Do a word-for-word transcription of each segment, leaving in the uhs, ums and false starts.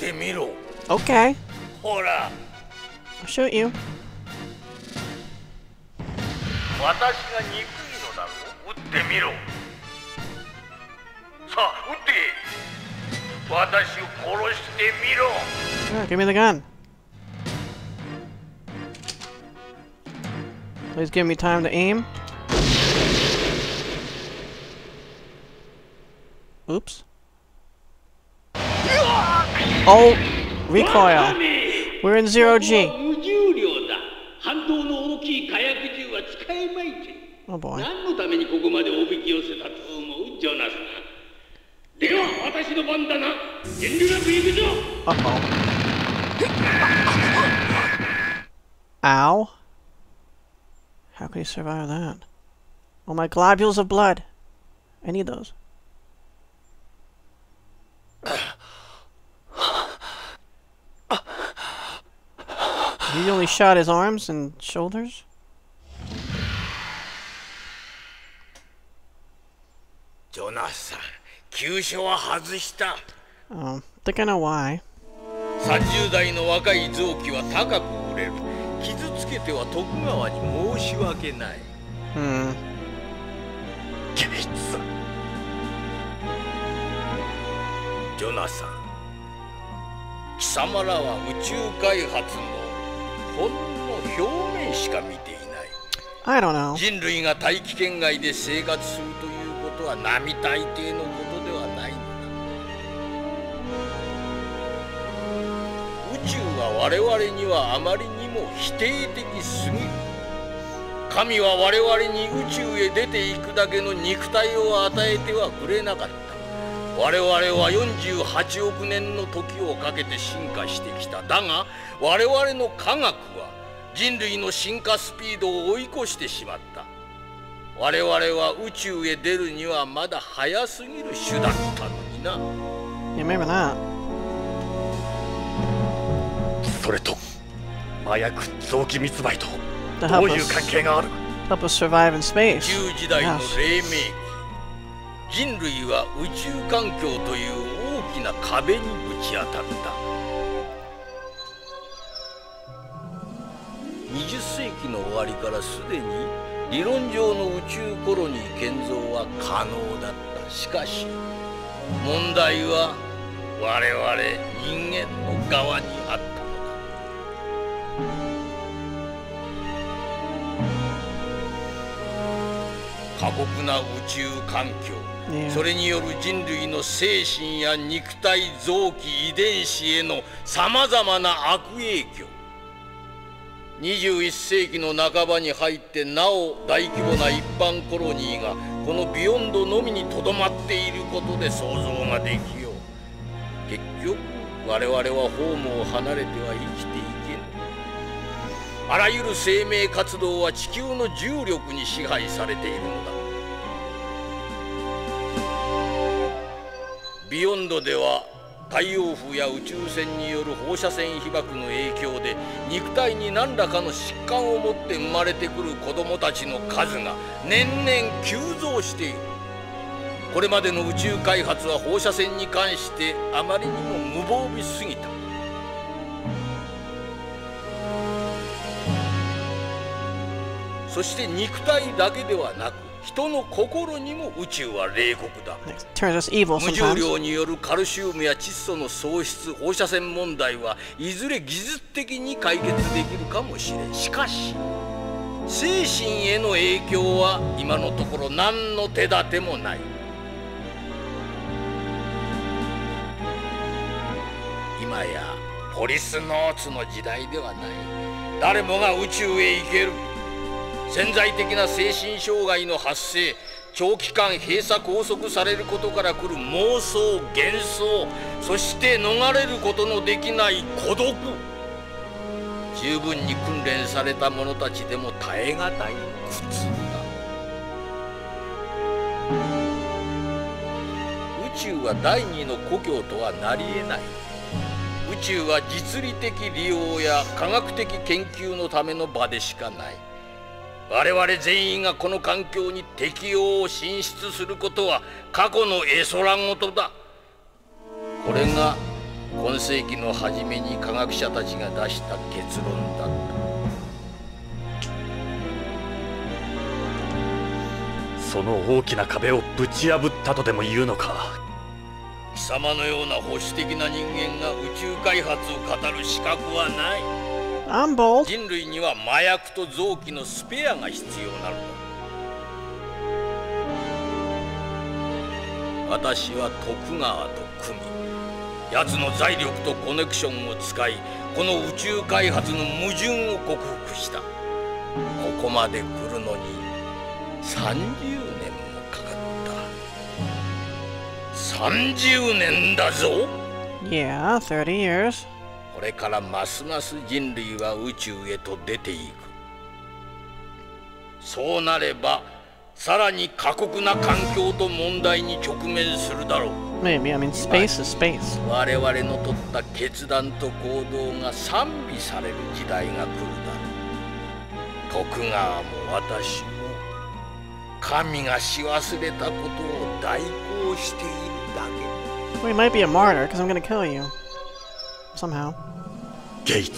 ってみろ。Okay. ほら。I'll shoot you. 私が憎いのだろう。撃ってみろ。さあ、撃って。私を殺してみろ。Yeah, give me the gun. Please give me time to aim. Oops. Oh, recoil. We're in zero G. Oh boy. Uh-oh. Ow. How can you survive that? Oh, my globules of blood. I need those. He only shot his arms and shoulders? Jonathan, oh, I think I know why. Hmm. Jonathan, 貴様らは宇宙開発の I don't know. You remember that? それと麻薬臓器密売とどういう関係がある? Help us survive in space. 旧時代の黎明期 人類は宇宙環境という大きな壁にぶち当たった。にじゅっ世紀の終わりからすでに理論上の宇宙コロニー建造は可能だった。しかし問題は我々人間の側にあったのだ。過酷な宇宙環境 それによる人類の精神や肉体、臓器、遺伝子へのさまざまな悪影響。にじゅういっ世紀の半ばに入ってなお大規模な一般コロニーがこのビヨンドのみにとどまっていることで想像ができよう。結局我々はホームを離れては生きていけぬ。あらゆる生命活動は地球の重力に支配されているのだ。 ビヨンドでは太陽風や宇宙船による放射線被曝の影響で肉体に何らかの疾患を持って生まれてくる子どもたちの数が年々急増している。これまでの宇宙開発は放射線に関してあまりにも無防備すぎた。そして肉体だけではなく 人の心にも宇宙は冷酷だ。無重量によるカルシウムや窒素の喪失、放射線問題はいずれ技術的に解決できるかもしれん。しかし精神への影響は今のところ何の手立てもない。今やポリスノーツの時代ではない。誰もが宇宙へ行ける。 潜在的な精神障害の発生、長期間閉鎖拘束されることから来る妄想、幻想、そして逃れることのできない孤独。十分に訓練された者たちでも耐え難い苦痛だ。宇宙は第二の故郷とはなり得ない。 宇宙は実利的利用や科学的研究のための場でしかない。 我々全員がこの環境に適応を進出することは過去の絵空事だ。これが今世紀の初めに科学者たちが出した結論だった。その大きな壁をぶち破ったとでも言うのか。貴様のような保守的な人間が宇宙開発を語る資格はない。人類には麻薬と臓器のスペアが必要なのだ。私は徳川と組み、奴の財力とコネクションを使い、この宇宙開発の矛盾を克服した。ここまで来るのにさんじゅうねんもかかった。さんじゅうねんだぞ。Yeah, thirty years.これからますます人類は宇宙へと出ていく。そうなればさらに過酷な環境と問題に直面するだろう。Maybe, I mean, space is space. 我々の取った決断と行動が賛美される時代が来るだろう。徳川も私も神がし忘れたことを代行しているだけ。We might be a martyr because I'm gonna kill you.Somehow. ゲイツ、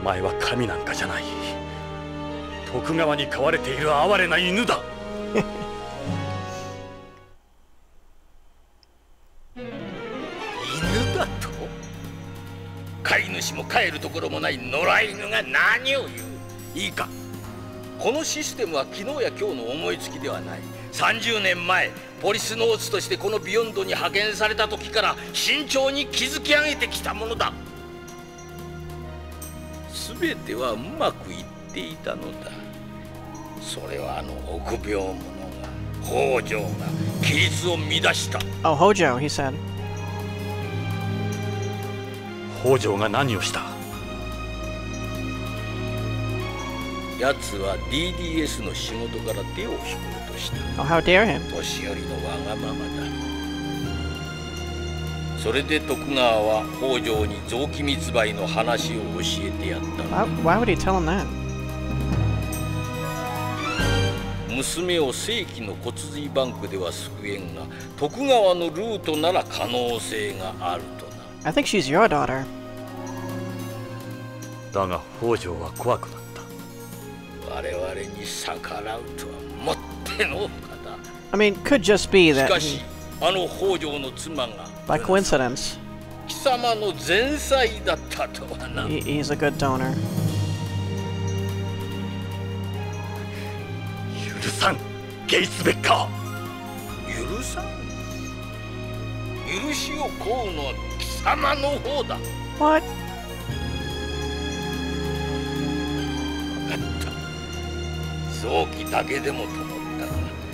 お前は神なんかじゃない。徳川に飼われている哀れな犬だ。犬だと？飼い主も飼えるところもない野良犬が何を言う。いいか、このシステムは昨日や今日の思いつきではない。さんじゅうねんまえ、ポリスノーツとしてこのビヨンドに派遣された時から慎重に築き上げてきたものだ。全てはうまくいっていたのだ。それはあの臆病者が、北条が規律を乱した。Oh, Hojo, he said. 北条が何をした？奴は ディーディーエス の仕事から手を引く。Oh, how dare him. 年寄りのわがままだ。それで徳川は北条に臓器密売の話を教えてやった。Why would he tell him that? 娘を正規の骨髄バンクでは救えんが、徳川のルートなら可能性があるとな。I think she's your daughter. だが北条は怖くなった。我々に逆らうとはもっと。I mean, could just be that. しかし、あの北条の妻が by coincidence. 貴様の前妻だったとはな。He's a good donor. 許さん、ゲイツベッカー。許さん。許しを請うのは貴様の方だ。What? 分かった。臓器だけでもと。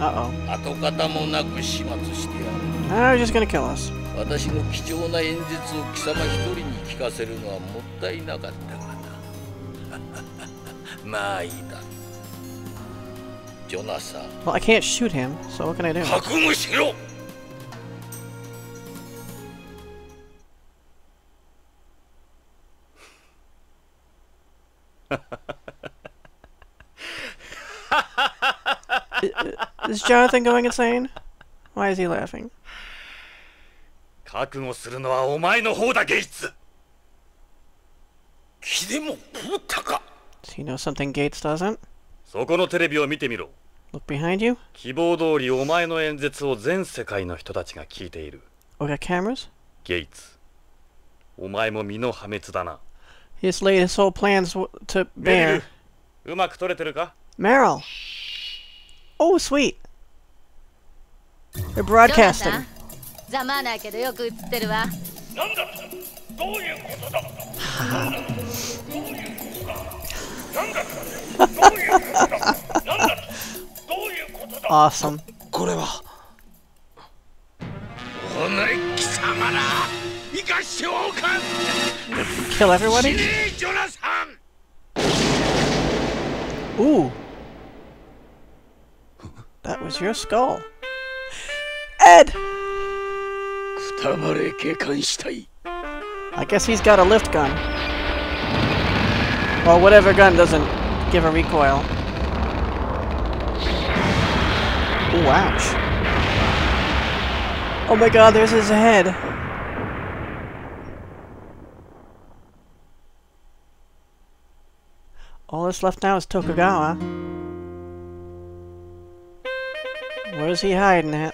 Uh oh. 跡形もなく始末してやる。They're just gonna kill us. 私の貴重な演説を貴様一人に聞かせるのはもったいなかったかな。まあいいだ。ジョナサン。Well, I can't shoot him, so what can I do? 覚悟しろ。Is Jonathan going insane? Why is he laughing? 覚悟するのはお前の方だ、ゲイツ。気でも食ったか。Do you know something Gates doesn't? そこのテレビを見てみろ。Look behind you. 希望通りお前の演説を全世界の人たちが聞いている。We got cameras? ゲイツ、お前も身の破滅だな。He has laid his whole plans to bear. うまく撮れてるか？ Meryl. Oh, sweet.They're broadcasting. Awesome. これは。お前貴様ら、生かしておかん。Kill everybody? Ooh. That was your skull.I guess he's got a lift gun. Or whatever gun doesn't give a recoil. Ooh, ouch. Oh my god, there's his head. All that's left now is Tokugawa. Where's he hiding at?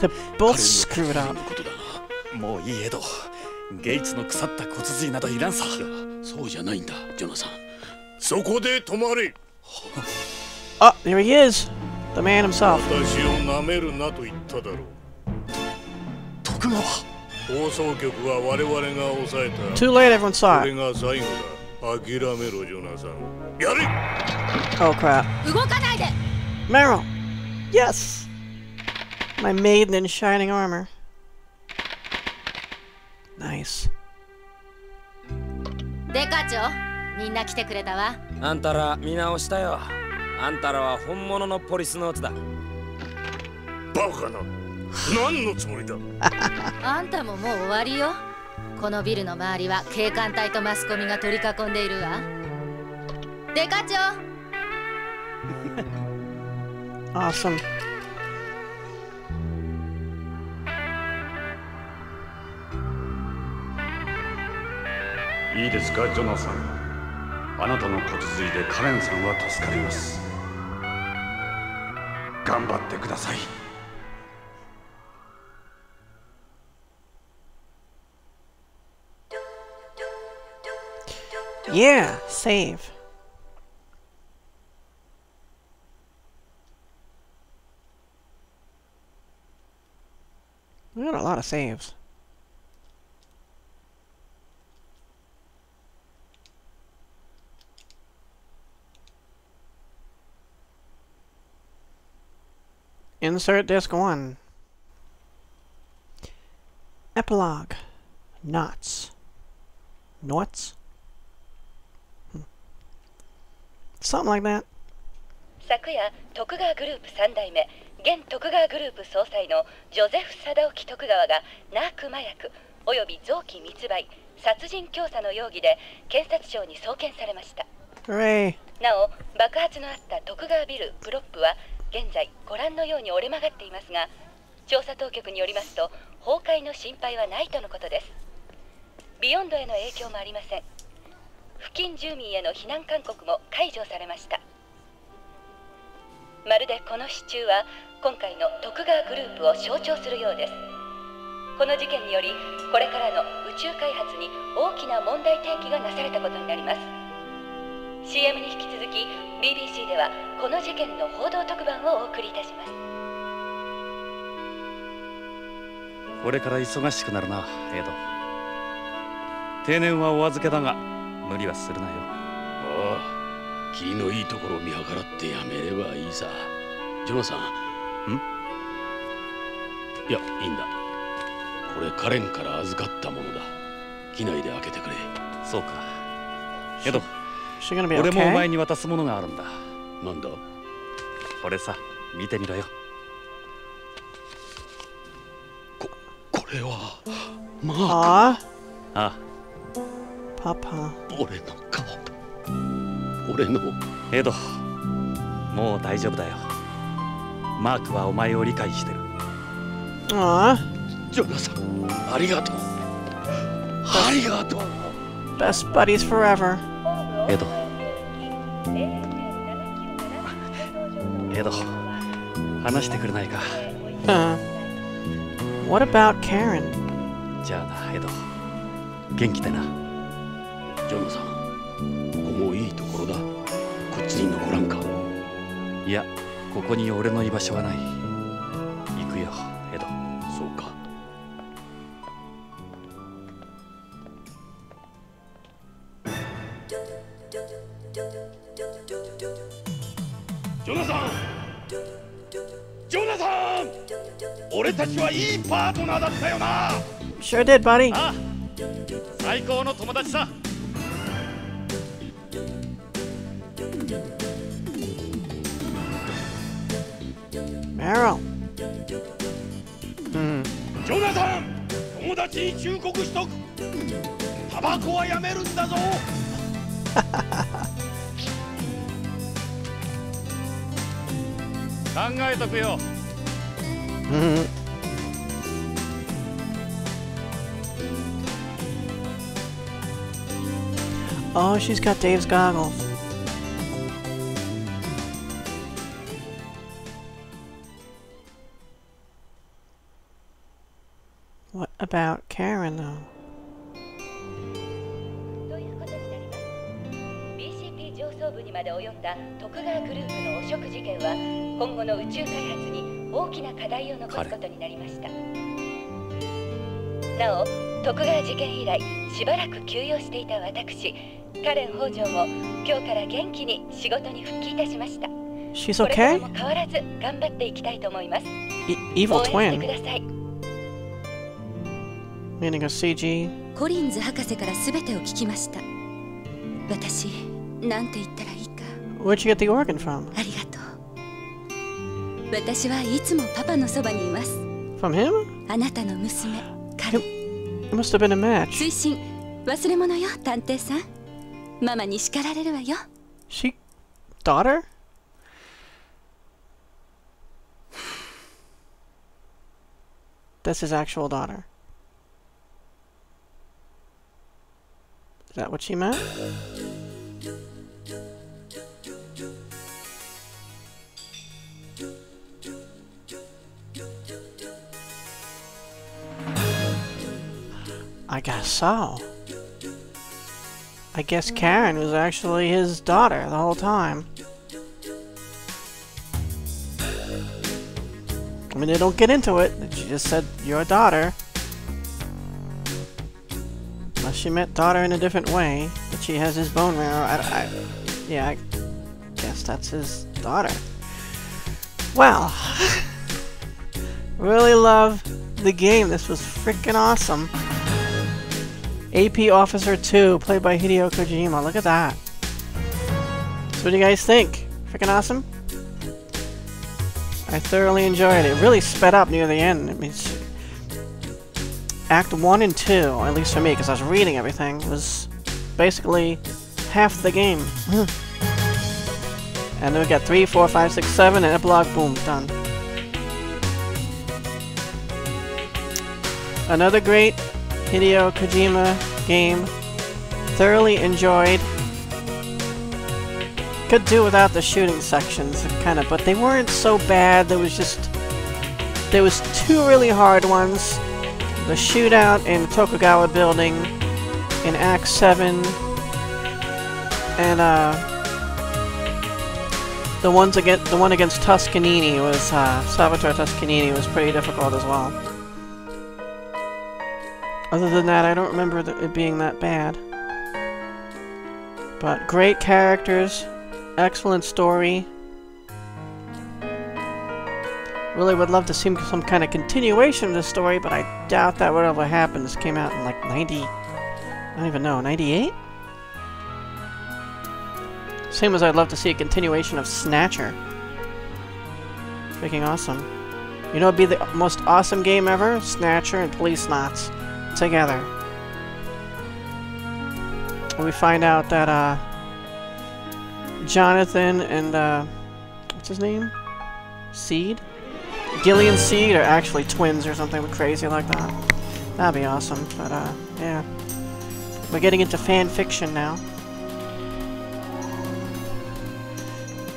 They're both screwed up. Gates no kussatta kotsuzui nado iran sa. So janai nda, Jonathan. Soko de tomare. Ah, there he is. The man himself. Watashi o nameru na to itta daro. Tokugawa. Hosou kyoku wa wareware ga osaeta. Too late, everyone saw it. Akiramero, Jonathan. Yare. Oh crap. Ugokanai de. Meryl. Yes. My maiden in shining armor. Nice. Dekacho, minna kite kureta wa. Antara minaoshitaしたよ。あんたらは本物のポリスノーツだ。バカな。何のつもりだ。あんたももう終わりよ。このビルの周りは警官隊とマスコミが取り囲んでいるわ。デカチョ。Awesome.いいですか、ジョナサン。あなたの骨髄でカレンさんは助かります。頑張ってください。Yeah, save. We got a lot of saves. Insert disc one. Epilogue. Knots. Knots? Hmm. Something like that. 昨夜、徳川グループ三代目、現徳川グループ総裁のジョゼフ・サダオキ・徳川がナーク麻薬および臓器密売、殺人教唆の容疑で検察庁に送検されました。なお、爆発のあった徳川ビルプロップは。現在ご覧のように折れ曲がっていますが、調査当局によりますと崩壊の心配はないとのことです。ビヨンドへの影響もありません。付近住民への避難勧告も解除されました。まるでこの支柱は今回の徳川グループを象徴するようです。この事件によりこれからの宇宙開発に大きな問題提起がなされたことになります。シーエム に引き続き ビービーシー ではこの事件の報道特番をお送りいたします。これから忙しくなるな、エド。定年はお預けだが無理はするなよ。ああ、霧のいいところを見計らってやめればいいさ。ジョナサン、ん？いや、いいんだ。これカレンから預かったものだ。機内で開けてくれ。そうか、エド。俺もお前に渡すものがあるんだ。なんだ？これさ、見てみろよ。こ、これはマーク。ああ、パパ。俺の顔。俺の。エド、もう大丈夫だよ。マークはお前を理解してる。ああ、ジョナサン、ありがとう。ありがとう。Best buddies forever。エド、エド、話してくれないか。Uh, what about Karen? じゃあな、エド、元気でな。ジョナサン、ここもいいところだ。こっちに残らんか。いや、ここに俺の居場所はない。行くよ、エド。そうか。ジョナサン、ジョナサン、俺たちはいいパートナーだったよな。Sure did, buddy. ああ、最高の友達さ。メロン。ジョナサン、友達に忠告しとく。タバコはやめるんだぞ。考えとくよ。Oh, she's got Dave's goggles. What about Karen, though? She's okay? E evil twin. Meaning a C G. Where'd you get the organ from? From him? It, it must have been a match. She... daughter? That's his actual daughter. Is that what she meant? I guess so. I guess Karen was actually his daughter the whole time. I mean, they don't get into it. She just said, your daughter. She met daughter in a different way, but she has his bone marrow. I, I, yeah, I guess that's his daughter. Wow. Really love the game. This was freaking awesome. A P Officer two, played by Hideo Kojima. Look at that. So what do you guys think? Freaking awesome? I thoroughly enjoyed it. It really sped up near the end. I mean, it's Act one and two, at least for me, because I was reading everything, was basically half the game. And then we got three, four, five, six, seven, and epilogue, boom, done. Another great Hideo Kojima game. Thoroughly enjoyed. Could do without the shooting sections, kind of, but they weren't so bad. There was just... there was two really hard ones. The shootout in Tokugawa building in Act seven, and uh, the ones against the one against Toscanini was uh, Salvatore Toscanini was pretty difficult as well. Other than that, I don't remember th it being that bad. But great characters, excellent story. Really would love to see some kind of continuation of this story, but I doubt that would ever happen. This came out in like ninety... I don't even know, ninety-eight? Same as I'd love to see a continuation of Snatcher. Freaking awesome. You know what would be the most awesome game ever? Snatcher and Policenauts together. We find out that, uh... Jonathan and, uh... what's his name? Seed? Gillian Seed are actually twins or something crazy like that. That'd be awesome, but uh, yeah. We're getting into fan fiction now.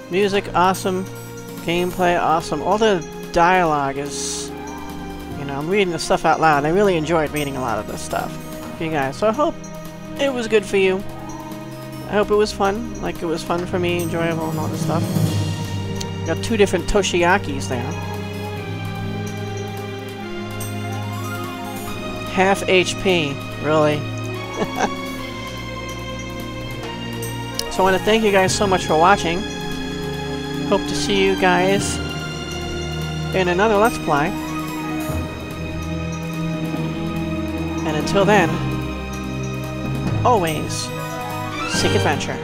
Music, awesome. Gameplay, awesome. All the dialogue is... you know, I'm reading the stuff out loud. I really enjoyed reading a lot of this stuff for you guys, so I hope it was good for you. I hope it was fun, like it was fun for me, enjoyable and all this stuff. Got two different Toshiakis there. Half H P, really. So I want to thank you guys so much for watching. Hope to see you guys in another Let's Play. And until then, always seek adventure.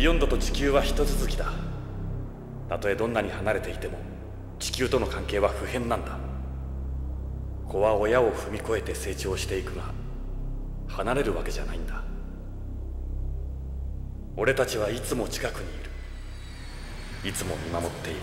ビヨンドと地球は一続きだ。たとえどんなに離れていても地球との関係は不変なんだ。子は親を踏み越えて成長していくが、離れるわけじゃないんだ。俺たちはいつも近くにいる。いつも見守っている。